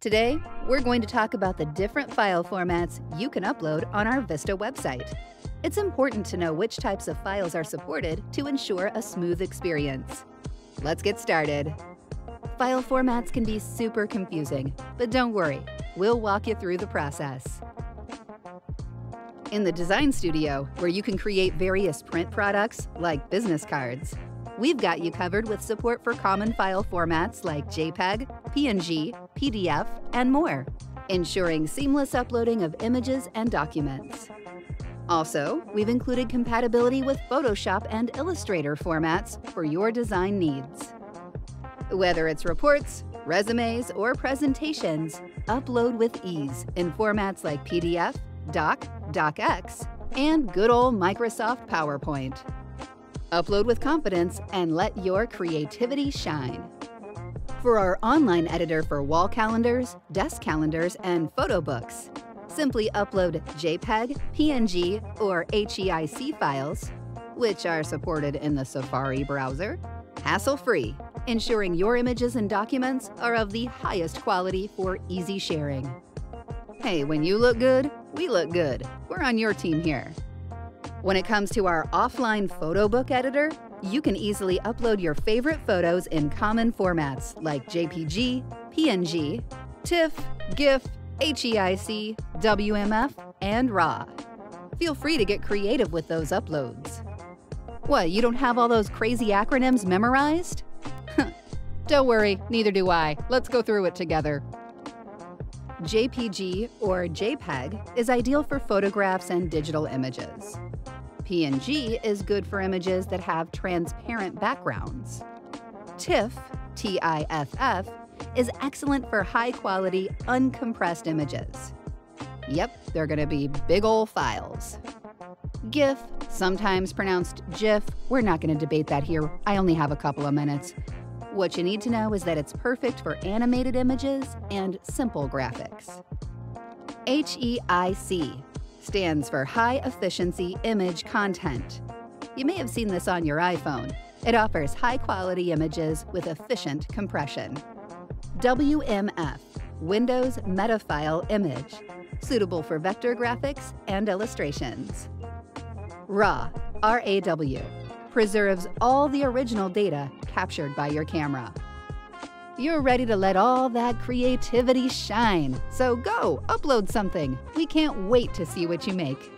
Today, we're going to talk about the different file formats you can upload on our Vista website. It's important to know which types of files are supported to ensure a smooth experience. Let's get started. File formats can be super confusing, but don't worry, we'll walk you through the process. In the Design Studio, where you can create various print products, like business cards, we've got you covered with support for common file formats like JPEG, PNG, PDF, and more, ensuring seamless uploading of images and documents. Also, we've included compatibility with Photoshop and Illustrator formats for your design needs. Whether it's reports, resumes, or presentations, upload with ease in formats like PDF, Doc, DocX, and good old Microsoft PowerPoint. Upload with confidence and let your creativity shine. For our online editor for wall calendars, desk calendars, and photo books, simply upload JPEG, PNG, or HEIC files, which are supported in the Safari browser, hassle-free, ensuring your images and documents are of the highest quality for easy sharing. Hey, when you look good, we look good. We're on your team here. When it comes to our offline photo book editor, you can easily upload your favorite photos in common formats like JPG, PNG, TIFF, GIF, HEIC, WMF, and RAW. Feel free to get creative with those uploads. What, you don't have all those crazy acronyms memorized? Don't worry, neither do I. Let's go through it together. JPG or JPEG is ideal for photographs and digital images. PNG is good for images that have transparent backgrounds. TIFF, T-I-F-F, is excellent for high-quality, uncompressed images. Yep, they're gonna be big ol' files. GIF, sometimes pronounced GIF, we're not gonna debate that here, I only have a couple of minutes. What you need to know is that it's perfect for animated images and simple graphics. HEIC stands for High Efficiency Image Content. You may have seen this on your iPhone. It offers high-quality images with efficient compression. WMF, Windows Metafile Image, suitable for vector graphics and illustrations. RAW, R-A-W, preserves all the original data captured by your camera. You're ready to let all that creativity shine, so go upload something. We can't wait to see what you make.